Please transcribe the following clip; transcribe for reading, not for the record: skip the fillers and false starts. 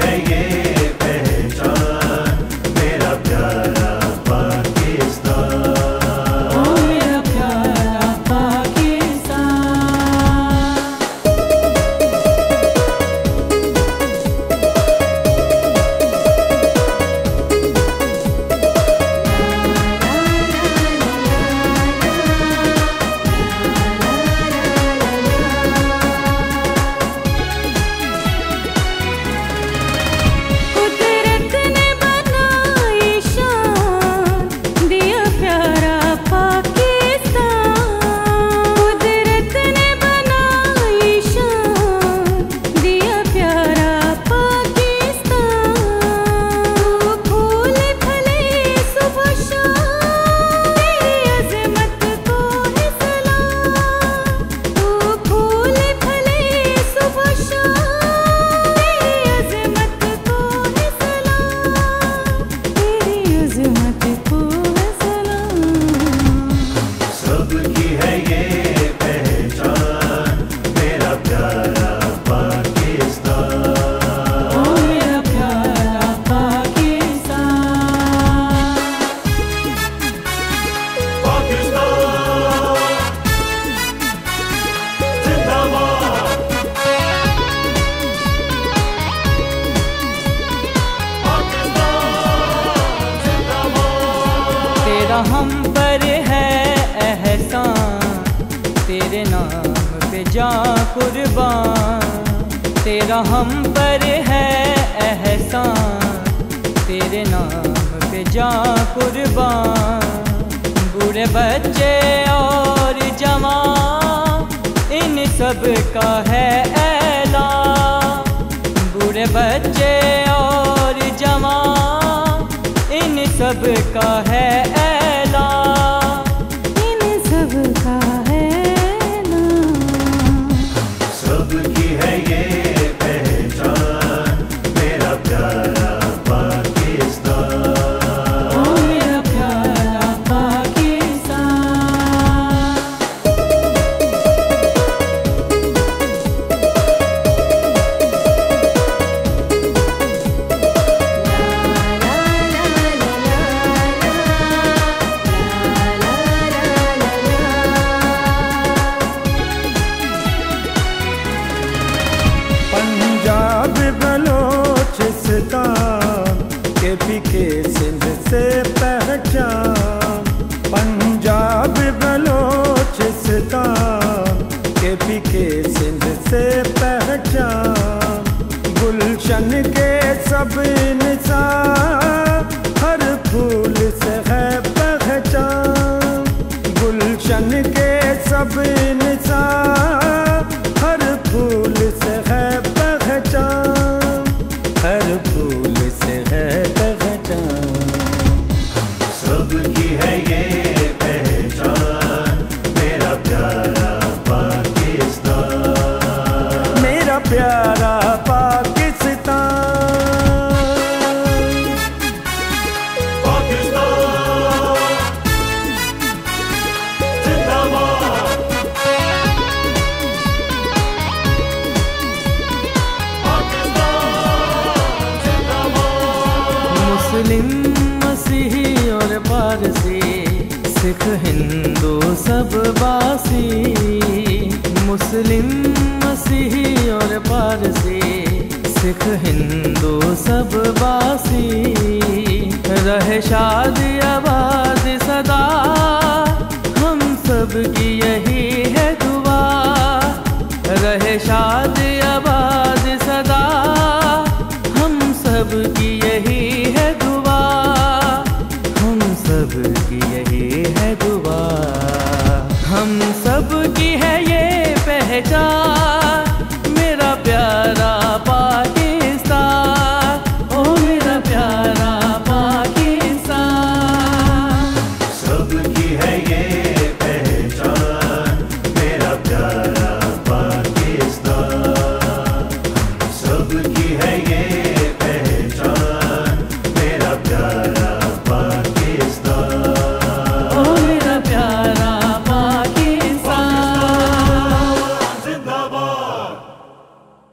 है ये पहचान, मेरा प्यारा पाकिस्तान। ओ मेरा प्यारा हम पर है एहसान, तेरे नाम पे जा कुर्बान। तेरा हम पर है एहसान, तेरे नाम पे जा कुर्बान। बूढ़े बच्चे और जवान, इन सब का है ऐलान। बूढ़े बच्चे और जवान, इन सब का है ऐलान। पीके सिंध से पहचान, पंजाब बलोचिस्तान के पीके सिंध से पहचान। गुलशन के सब निसार, हर फूल से है पहचान। गुलशन के सब निसार, हर फूल से है पहचान। हर फूल से है प्यारा पाकिस्तान। पाकिस्तान जिंदाबाद। पाकिस्तान जिंदाबाद। मुस्लिम, मसीही और पारसी, सिख, हिंदू सब बासी। मुस्लिम, मसीही और पारसी, सिख, हिंदू सब बासी। रहे शादी आबाद सदा, हम सब की यही है दुआ। रहे शादी आबाद सदा, हम सब की यही है दुआ। हम सब की यही है दुआ। हम सब की है ये पहचान, है ये।